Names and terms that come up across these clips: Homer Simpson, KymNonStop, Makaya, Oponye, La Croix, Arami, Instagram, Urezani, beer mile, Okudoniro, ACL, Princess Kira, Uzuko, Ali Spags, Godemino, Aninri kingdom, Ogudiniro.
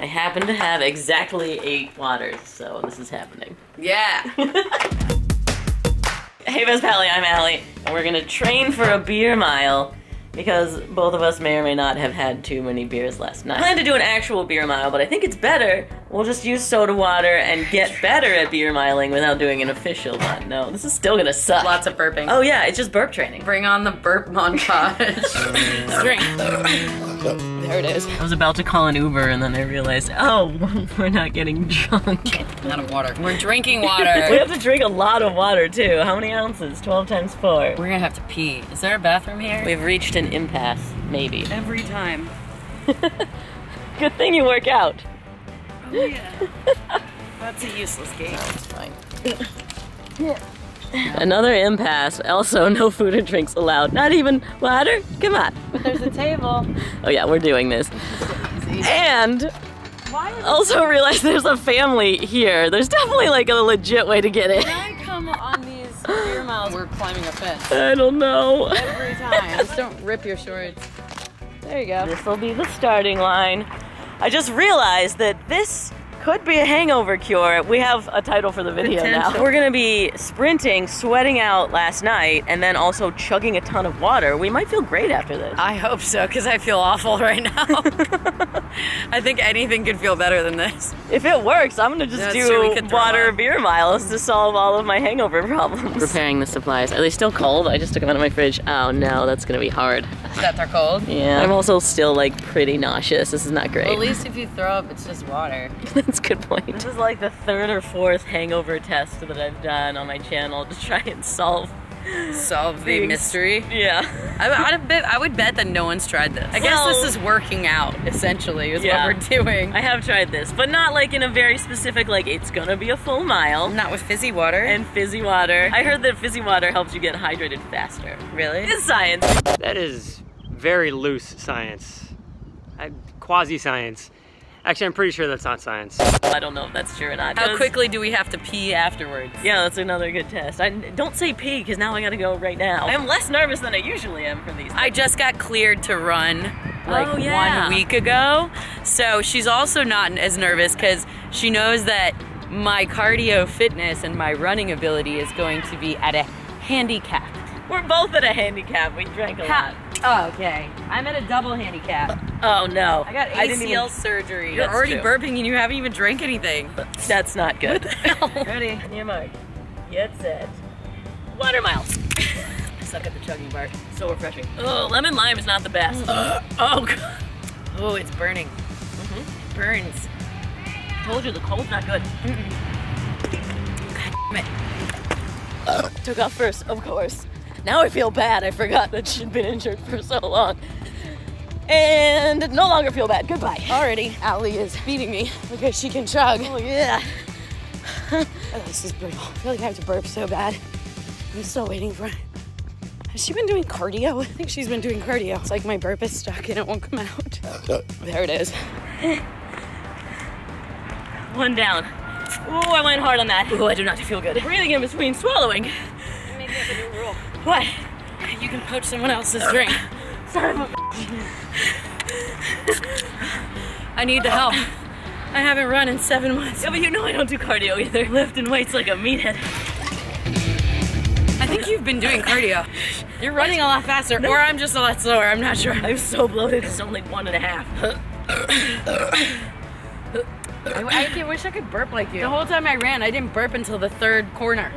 I happen to have exactly 8 waters, so this is happening. Yeah! Hey, Best Pally, I'm Allie, and we're gonna train for a beer mile because both of us may or may not have had too many beers last night. I plan to do an actual beer mile, but I think it's better. We'll just use soda water and get better at beer miling without doing an official one. No, this is still gonna suck. Lots of burping. Oh yeah, it's just burp training. Bring on the burp montage. Drink. There it is. I was about to call an Uber and then I realized, oh, we're not getting drunk. Not of water. We're drinking water. We have to drink a lot of water too. How many ounces? 12 times 4. We're gonna have to pee. Is there a bathroom here? We've reached an impasse, maybe. Every time. Good thing you work out. Oh yeah. That's a useless game. No, it's fine. Yeah. Another impasse. Also, no food or drinks allowed. Not even water? Come on. But there's a table. Oh yeah, we're doing this. And also realize there's a family here. There's definitely like a legit way to get in. Can I come on these beer miles? We're climbing a fence. I don't know. Every time. Just don't rip your shorts. There you go. This will be the starting line. I just realized that this could be a hangover cure. We have a title for the video now. We're gonna be sprinting, sweating out last night, and then also chugging a ton of water. We might feel great after this. I hope so, because I feel awful right now. I think anything could feel better than this. If it works, I'm gonna just do water beer miles to solve all of my hangover problems. Preparing the supplies. Are they still cold? I just took them out of my fridge. Oh no, that's gonna be hard. That they're cold? Yeah. I'm also still like pretty nauseous. This is not great. Well, at least if you throw up, it's just water. That's a good point. This is like the 3rd or 4th hangover test that I've done on my channel to try and solve the mystery. Yeah. I would bet that no one's tried this. I guess this is working out, essentially, is what we're doing. I have tried this, but not like in a very specific, like it's gonna be a full mile. Not with fizzy water. And fizzy water. I heard that fizzy water helps you get hydrated faster. Really? It's science. That is very loose science. Quasi-science. Actually, I'm pretty sure that's not science. I don't know if that's true or not. How quickly do we have to pee afterwards? Yeah, that's another good test. Don't say pee, because now I gotta go right now. I'm less nervous than I usually am for these things. I just got cleared to run, like 1 week ago. So she's also not as nervous, because she knows that my cardio fitness and my running ability is going to be at a handicap. We're both at a handicap. We drank a lot. Oh, okay. I'm at a double handicap. Oh, no. I got ACL surgery. You're already burping and you haven't even drank anything. That's not good. Ready? Your mark. Get set. Water mile. I suck at the chugging part. So refreshing. Oh, lemon lime is not the best. Oh, God. Oh, it's burning. It burns. I told you the cold's not good. God damn it. Took off first, of course. Now I feel bad. I forgot that she'd been injured for so long. And no longer feel bad. Goodbye. Already, Allie is beating me because she can chug. Oh, yeah. Oh, this is brutal. I feel like I have to burp so bad. I'm still waiting for it. Has she been doing cardio? I think she's been doing cardio. It's like my burp is stuck and it won't come out. There it is. 1 down. Oh, I went hard on that. Oh, I do not feel good. Breathing in between swallowing. Maybe I have a new rule. What? You can poach someone else's drink. Sorry about I need the help. I haven't run in 7 months. Yeah, but you know I don't do cardio either. Lifting weights like a meathead. I think you've been doing cardio. You're running a lot faster, or I'm just a lot slower. I'm not sure. I'm so bloated. It's only 1 and a half. I wish I could burp like you. The whole time I ran, I didn't burp until the 3rd corner.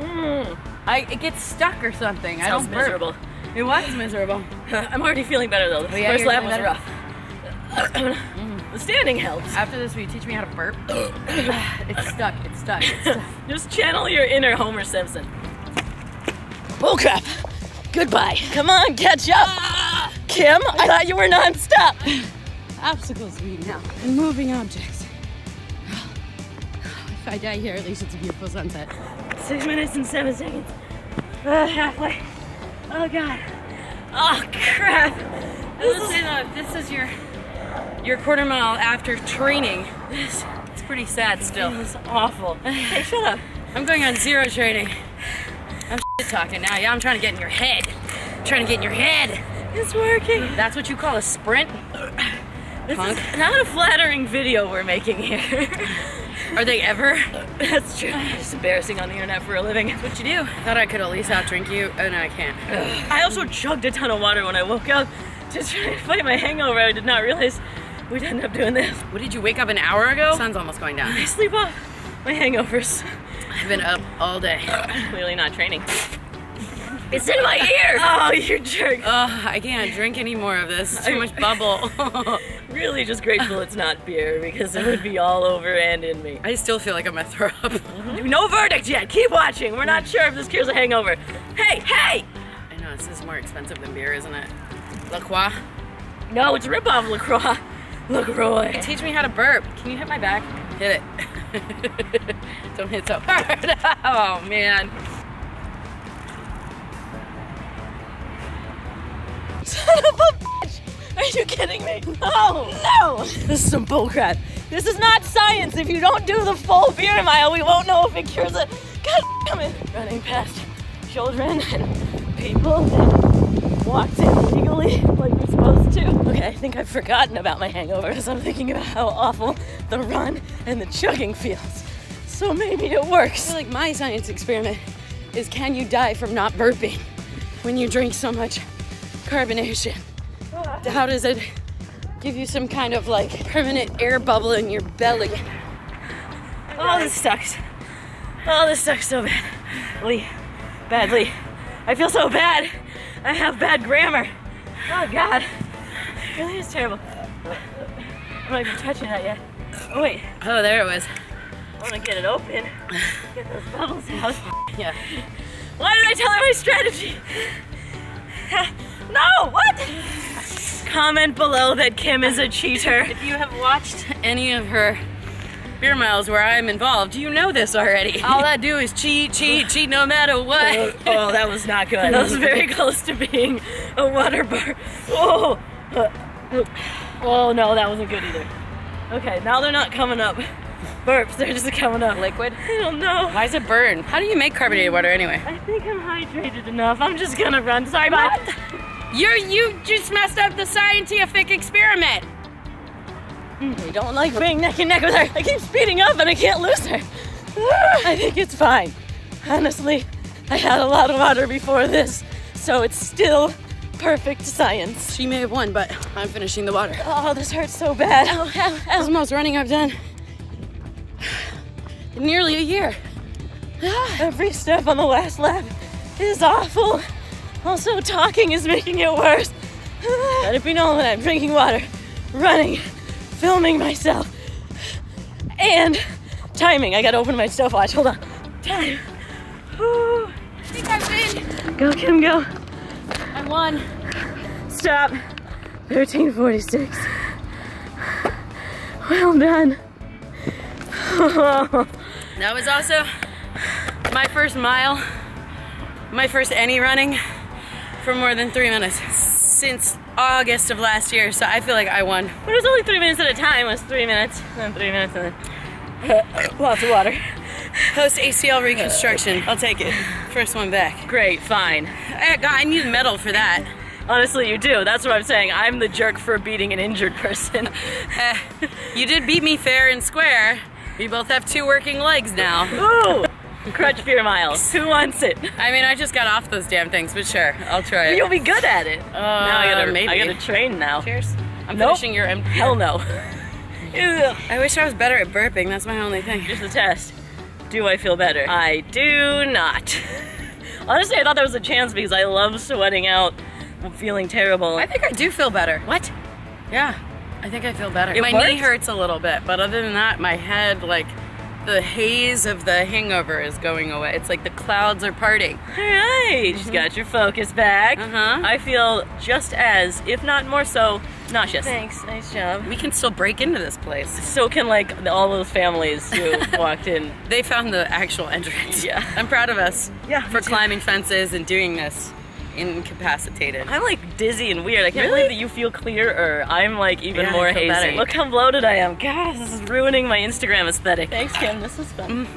It gets stuck or something. I don't burp. Miserable. It was miserable. I'm already feeling better though. The first lap was rough. The standing helps. After this, will you teach me how to burp? It's stuck. It's stuck. It's stuck. Just channel your inner Homer Simpson. Oh crap! Goodbye. Come on, catch up, Kim. I thought you were non-stop. Obstacles lead now, and moving objects. If I die here, at least it's a beautiful sunset. 6 minutes and 7 seconds. Halfway. Oh God. Oh crap. This is your quarter mile after training. It's pretty sad still. It's awful. Hey, shut up. I'm going on 0 training. I'm shit talking now. Yeah, I'm trying to get in your head. I'm trying to get in your head. It's working. That's what you call a sprint? This is not a flattering video we're making here. Are they ever? That's true. It's embarrassing on the internet for a living. That's what you do. I thought I could at least outdrink you, and I can't. Ugh. I also chugged a ton of water when I woke up to try to fight my hangover. I did not realize we'd end up doing this. What, did you wake up an hour ago? The sun's almost going down. I sleep off my hangovers. I've been up all day. Clearly not training. It's in my ear! Oh, you jerk. I can't drink any more of this. It's too much bubble. Really just grateful it's not beer, because it would be all over and in me. I still feel like I'm gonna throw up. No verdict yet. Keep watching. We're not sure if this cures a hangover. Hey, hey! I know, this is more expensive than beer, isn't it? La Croix? No, it's a ripoff of La Croix. La Croix. Teach me how to burp. Can you hit my back? Hit it. Don't hit so hard. Oh, man. Son of a bitch! Are you kidding me? No! No! This is some bullcrap. This is not science. If you don't do the full beer mile, we won't know if it cures it. God damn it! Running past children and people that walked in legally like we're supposed to. Okay, I think I've forgotten about my hangover because I'm thinking about how awful the run and the chugging feels. So maybe it works. I feel like my science experiment is, can you die from not burping when you drink so much carbonation? How does it give you some kind of like permanent air bubble in your belly? Oh, this sucks. Oh, this sucks so badly. Badly. I feel so bad. I have bad grammar. Oh God. It really is terrible. I'm not even touching that yet. Oh wait. Oh, there it was. I want to get it open. Get those bubbles out. Yeah. Why did I tell her my strategy? No! What? Comment below that Kim is a cheater. If you have watched any of her beer miles where I'm involved, you know this already. All I do is cheat, cheat, cheat no matter what. Oh, that was not good. That was very close to being a water bar. Oh, oh no, that wasn't good either. Okay, now they're not coming up. Burps, they're just coming up. Liquid? I don't know. Why does it burn? How do you make carbonated water anyway? I think I'm hydrated enough. I'm just gonna run. Sorry, bye. You just messed up the scientific experiment. I don't like being neck and neck with her. I keep speeding up and I can't lose her. I think it's fine. Honestly, I had a lot of water before this, so it's still perfect science. She may have won, but I'm finishing the water. Oh, this hurts so bad. Ow, ow, ow. This is the most running I've done in nearly a year. Every step on the last lap is awful. Also, talking is making it worse. Let it be known that I'm drinking water, running, filming myself, and timing. I gotta open my stopwatch. Hold on. Time. Woo. I think I'm in. Go, Kim, go. I won. Stop. 13:46. Well done. That was also my first mile, my first any running, for more than 3 minutes since August of last year, so I feel like I won. But it was only 3 minutes at a time. It was 3 minutes, then 3 minutes, and then lots of water. Post ACL reconstruction. I'll take it. First one back. Great, fine. I need a medal for that. Honestly, you do. That's what I'm saying. I'm the jerk for beating an injured person. You did beat me fair and square. We both have two working legs now. Ooh! Crutch beer miles. Who wants it? I mean, I just got off those damn things, but sure, I'll try it. You'll be good at it. Now I gotta train now. Cheers. I'm finishing your empty. Hell no. I wish I was better at burping. That's my only thing. Here's the test. Do I feel better? I do not. Honestly, I thought there was a chance because I love sweating out, feeling terrible. I think I do feel better. What? Yeah, I think I feel better. My knee hurts a little bit, but other than that, my head, like, the haze of the hangover is going away. It's like the clouds are parting. All right, she's got your focus back. I feel just as, if not more so, nauseous. Thanks, nice job. We can still break into this place. So can like all those families who walked in. They found the actual entrance. Yeah. I'm proud of us for climbing fences and doing this incapacitated. I'm like dizzy and weird. I can't believe that you feel clearer. I'm like even more hazy. Better. Look how bloated I am. Gosh, this is ruining my Instagram aesthetic. Thanks, Kim. This was fun.